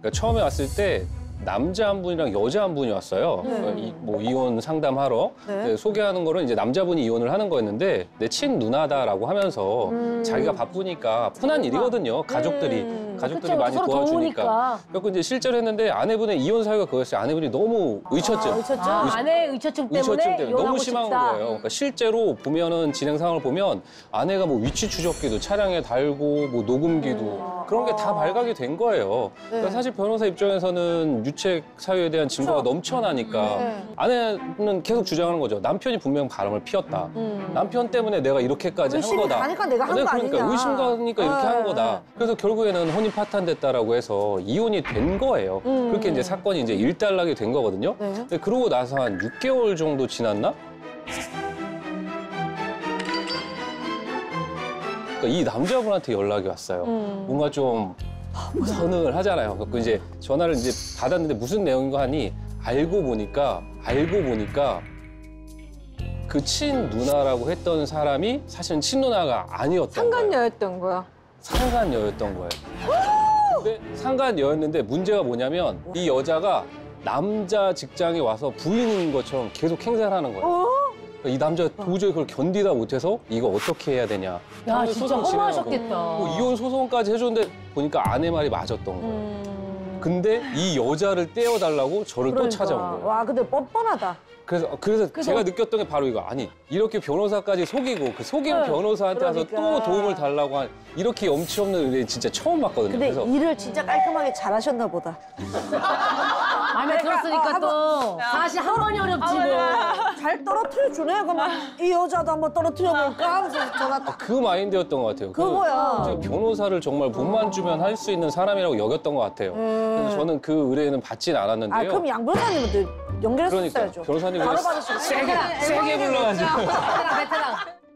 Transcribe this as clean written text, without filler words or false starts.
그러니까 처음에 왔을 때 남자 한 분이랑 여자 한 분이 왔어요. 네. 뭐 이혼 상담하러. 네. 소개하는 거는 이제 남자분이 이혼을 하는 거였는데 내 친누나다라고 하면서 자기가 바쁘니까 흔한 일이거든요. 가족들이. 가족들이 그쵸, 많이 도와주니까. 그래서 이제 실제로 했는데 아내분의 이혼 사유가 그거였어요. 아내분이 너무 의처증. 아내의 의처증 때문에 너무 심한 거예요. 그러니까 실제로 보면은 진행 상황을 보면 아내가 뭐 위치 추적기도 차량에 달고 뭐 녹음기도 그런 게 다 발각이 된 거예요. 네. 그러니까 사실 변호사 입장에서는 유책 사유에 대한 증거가 넘쳐나니까 아내는 계속 주장하는 거죠. 남편이 분명 바람을 피웠다. 남편 때문에 내가 이렇게까지 한 거다. 의심이 가니까 내가 한 거 아니냐. 그러니까 의심 가니까 이렇게 한 거다. 그래서 결국에는 혼인 파탄됐다라고 해서 이혼이 된 거예요. 그렇게 이제 사건이 이제 일단락이 된 거거든요. 네. 근데 그러고 나서 한 6개월 정도 지났나? 그러니까 이 남자분한테 연락이 왔어요. 뭔가 좀 서늘하잖아요. 그래서 이제 전화를 이제 받았는데 무슨 내용인가 하니 알고 보니까 그 친누나라고 했던 사람이 사실은 친누나가 아니었던 상간녀였던 거야. 상간녀였던 거예요. 근데 상간녀였는데 문제가 뭐냐면 이 여자가 남자 직장에 와서 부인인 것처럼 계속 행사를 하는 거예요. 이 남자가 도저히 그걸 견디다 못해서 이거 어떻게 해야 되냐. 야, 진짜 허무하셨겠다. 뭐 이혼 소송까지 해줬는데 보니까 아내 말이 맞았던 거예요. 근데 이 여자를 떼어달라고 저를 또 찾아온 거예요. 와, 근데 뻔뻔하다. 그래서 제가 느꼈던 게 바로 이거. 아니, 이렇게 변호사까지 속이고 그 속인 변호사한테 와서 또 도움을 달라고 한 이렇게 염치 없는 의뢰인 진짜 처음 봤거든요. 근데 그래서 일을 진짜 깔끔하게 잘하셨나 보다. 마음에 들었으니까 또 사실 하원이 어렵지 뭐. 잘 떨어뜨려주네. 그러면 이 여자도 한번 떨어뜨려볼까? 그래서 전화 딱. 그 마인드였던 것 같아요. 그거야. 변호사를 정말 몸만 주면 할 수 있는 사람이라고 여겼던 것 같아요. 그래서 저는 그 의뢰는 받진 않았는데요. 그럼 양 변호사님한테 연결했었어야죠. 그러니까 변호사님 세게 불러가지고. 베테랑.